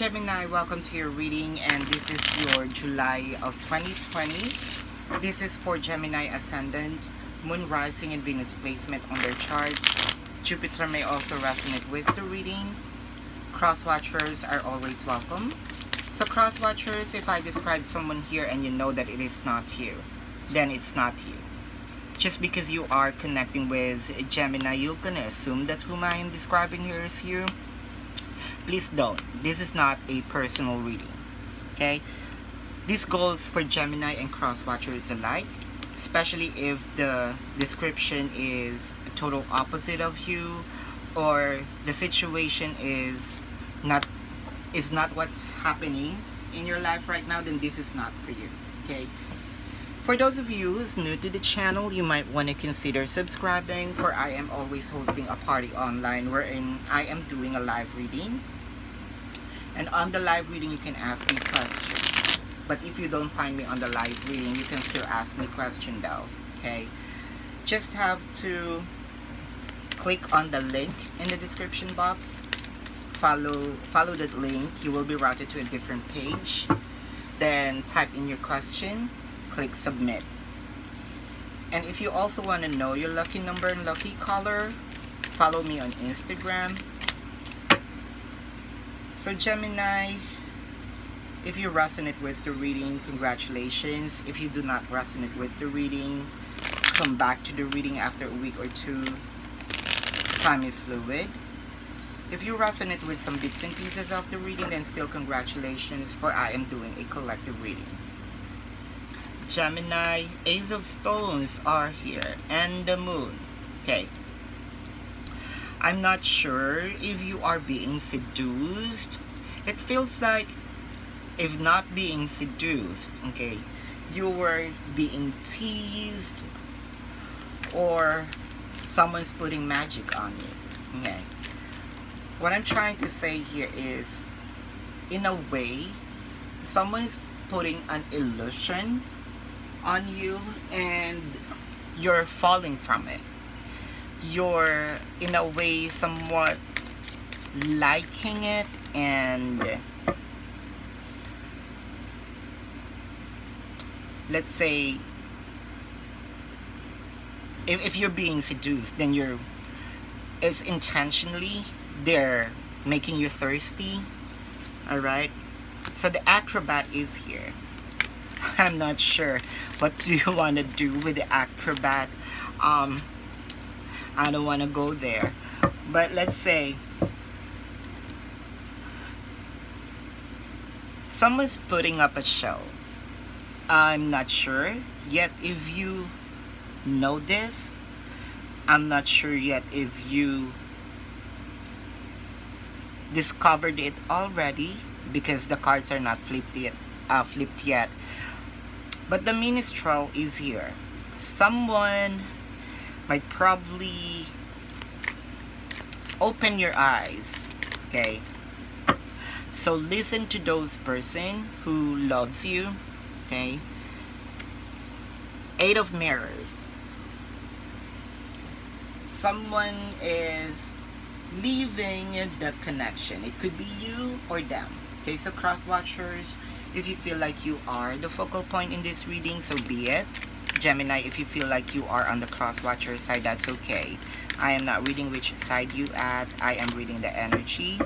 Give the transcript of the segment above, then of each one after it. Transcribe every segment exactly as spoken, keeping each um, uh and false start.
Gemini, welcome to your reading, and this is your July of twenty twenty. This is for Gemini ascendant, moon rising and Venus placement on their charts. Jupiter may also resonate with the reading. Cross watchers are always welcome. So cross watchers, if I describe someone here and you know that it is not you, then it's not you. Just because you are connecting with Gemini, you're gonna assume that whom I am describing here is you. Please don't. This is not a personal reading, okay? This goes for Gemini and cross watchers alike, especially if the description is a total opposite of you, or the situation is not is not what's happening in your life right now. Then this is not for you, okay? For those of you who's new to the channel, you might want to consider subscribing, for I am always hosting a party online wherein I am doing a live reading, and on the live reading you can ask me questions. But if you don't find me on the live reading, you can still ask me question though, okay? Just have to click on the link in the description box, follow follow that link, you will be routed to a different page, then type in your question, click submit. And if you also want to know your lucky number and lucky color, follow me on Instagram. So Gemini, if you resonate with the reading, congratulations. If you do not resonate with the reading, come back to the reading after a week or two. Time is fluid. If you resonate with some bits and pieces of the reading, then still congratulations, for I am doing a collective reading. Gemini, Ace of Stones are here, and the Moon. Okay, I'm not sure if you are being seduced. It feels like, if not being seduced, okay, you were being teased, or someone's putting magic on you. Okay, what I'm trying to say here is, in a way, someone's putting an illusion on you and you're falling from it. You're in a way somewhat liking it, and let's say if, if you're being seduced, then you're it's intentionally they're making you thirsty. All right, so the acrobat is here. I'm not sure what do you want to do with the acrobat. um I don't want to go there, but let's say someone's putting up a show. I'm not sure yet if you know this. I'm not sure yet if you discovered it already, because the cards are not flipped yet uh, flipped yet but the Minstrel is here. Someone might probably open your eyes, okay? So listen to those person who loves you, okay? Eight of Mirrors. Someone is leaving the connection. It could be you or them, okay? So cross watchers, if you feel like you are the focal point in this reading, so be it. Gemini, if you feel like you are on the cross-watcher side, that's okay. I am not reading which side you at. I am reading the energy.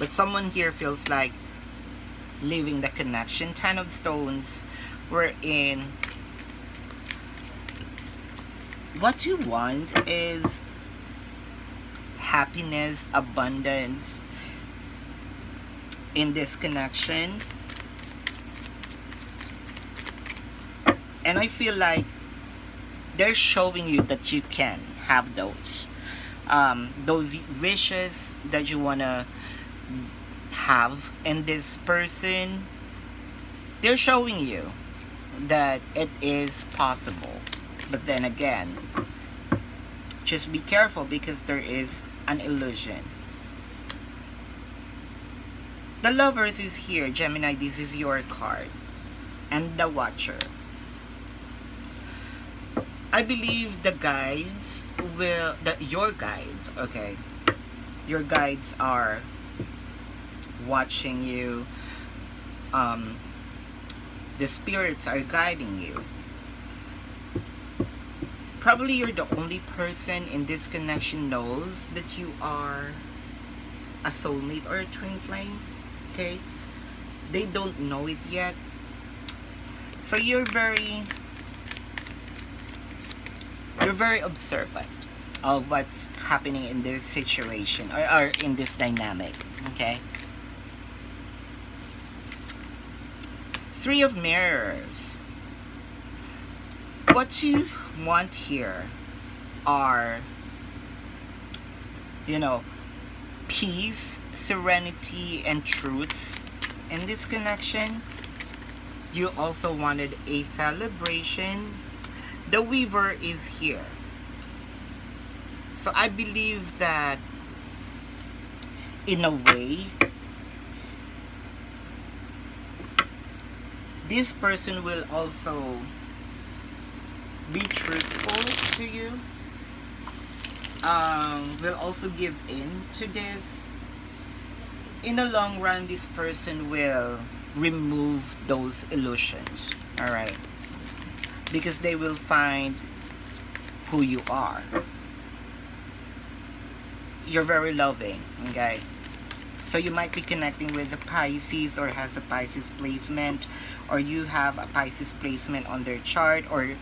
But someone here feels like leaving the connection. Ten of Stones, we're in. What you want is happiness, abundance, in this connection. And I feel like they're showing you that you can have those um, those wishes that you want to have in this person. They're showing you that it is possible, but then again, just be careful, because there is an illusion. The Lovers is here. Gemini, this is your card. And the Watcher. I believe the guides will... The, your guides, okay. Your guides are watching you. Um, the spirits are guiding you. Probably you're the only person in this connection knows that you are a soulmate or a twin flame. Okay, they don't know it yet. So you're very you're very observant of what's happening in this situation, or, or in this dynamic. Okay, Three of Mirrors. What you want here are, you know, peace, serenity, and truth in this connection. You also wanted a celebration. The Weaver is here. So I believe that in a way, this person will also be truthful to you, um, will also give in to this. In the long run, this person will remove those illusions, all right? Because they will find who you are. You're very loving, okay? So you might be connecting with a Pisces, or has a Pisces placement, or you have a Pisces placement on their chart, or,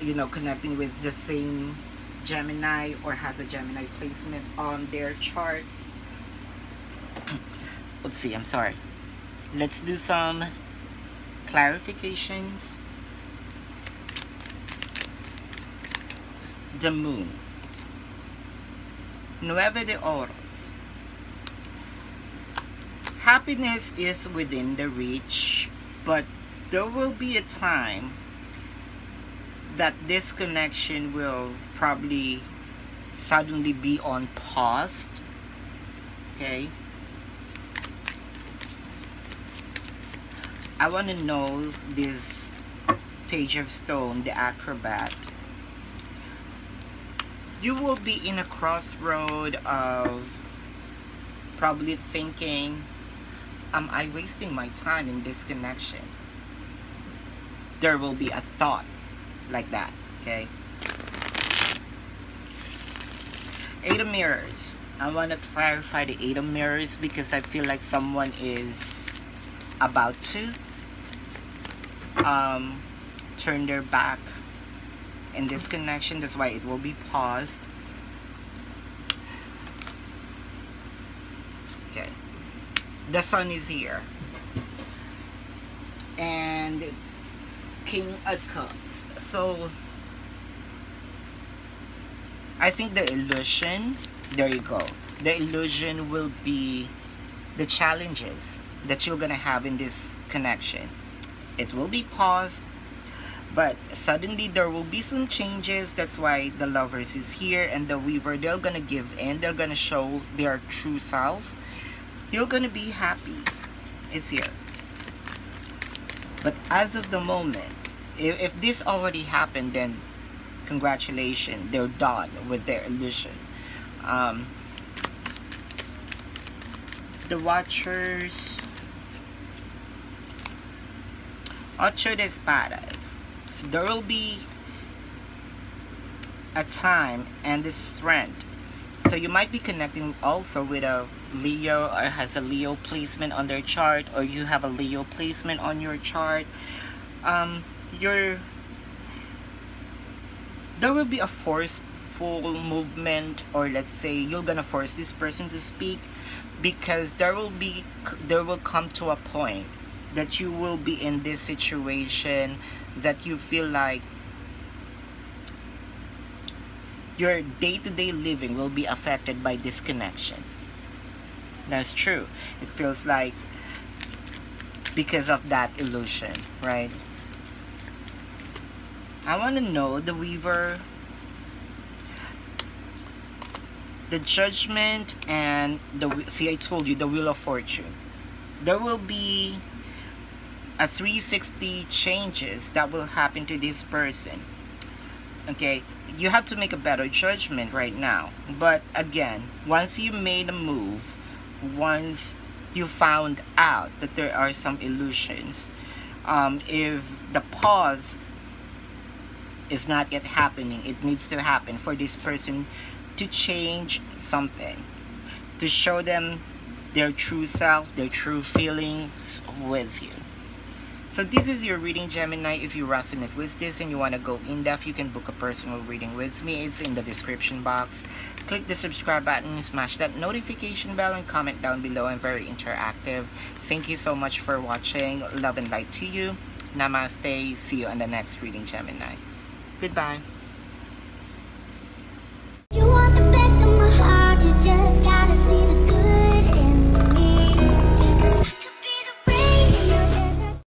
you know, connecting with the same Gemini, or has a Gemini placement on their chart. Oopsie, I'm sorry. Let's do some clarifications. The Moon. Nueve de Oros. Happiness is within the reach, but there will be a time that this connection will probably suddenly be on pause. Okay? I want to know this Page of Stone, the Acrobat. You will be in a crossroad of probably thinking, am I wasting my time in this connection? There will be a thought like that, okay? Eight of Mirrors. I want to clarify the Eight of Mirrors because I feel like someone is about to um, turn their back in this connection. That's why it will be paused. Okay. The Sun is here. And King of Cups. So I think the illusion, there you go, the illusion will be the challenges that you're gonna have in this connection. It will be paused, but suddenly there will be some changes. That's why the Lovers is here, and the Weaver. They're gonna give in, they're gonna show their true self. You're gonna be happy. It's here. But as of the moment, if, if this already happened, then congratulations, they're done with their illusion. Um, the Watchers. Ocho de Espadas. So there will be a time and a strength. So you might be connecting also with a Leo, or has a Leo placement on their chart, or you have a Leo placement on your chart. Um, you're, there will be a forceful movement, or let's say you're gonna force this person to speak, because there will be, there will come to a point that you will be in this situation that you feel like your day-to-day living will be affected by this connection. That's true. It feels like because of that illusion, right? I want to know the Weaver, the Judgment, and the, see, I told you, the Wheel of Fortune. There will be a three sixty changes that will happen to this person. Okay, you have to make a better judgment right now. But again, once you made a move, once you found out that there are some illusions. Um, if the pause is not yet happening, it needs to happen for this person to change something, to show them their true self, their true feelings with you. So this is your reading, Gemini. If you resonate with this and you want to go in-depth, you can book a personal reading with me. It's in the description box. Click the subscribe button, smash that notification bell, and comment down below. I'm very interactive. Thank you so much for watching. Love and light to you. Namaste. See you on the next reading, Gemini. Goodbye.